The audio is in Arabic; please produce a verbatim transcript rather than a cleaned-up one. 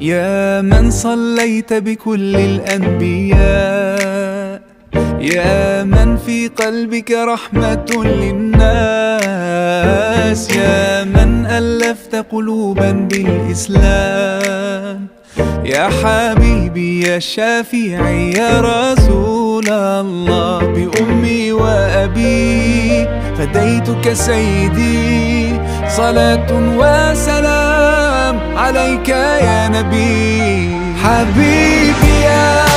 يا من صليت بكل الأنبياء، يا من في قلبك رحمة للناس، يا من ألفت قلوبا بالإسلام، يا حبيبي يا شافعي يا رسول الله. بأمي وأبي فديتك سيدي، صلاة وسلام عليك يا نبي حبيبي يا